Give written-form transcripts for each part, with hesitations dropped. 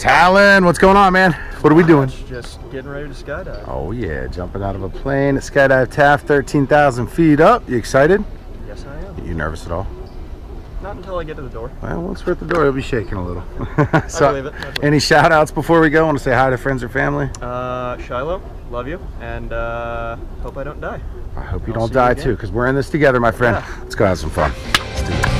Talon, what's going on, man? What are we doing? Just getting ready to skydive. Oh yeah, jumping out of a plane at Skydive Taft, 13,000 feet up. You excited? Yes, I am. You nervous at all? Not until I get to the door. Well, once we're at the door, you'll be shaking a little. So, I believe it. Any shout outs before we go? Want to say hi to friends or family? Shiloh, love you, and hope I don't die. I hope you don't die too, because we're in this together, my friend. Yeah. Let's go have some fun. Let's do this.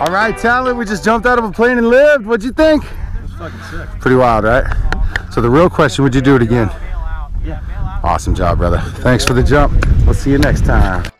All right, Talon, we just jumped out of a plane and lived. What'd you think? It was fucking sick. Pretty wild, right? So the real question, would you do it again? Yeah. Awesome job, brother. Thanks for the jump. We'll see you next time.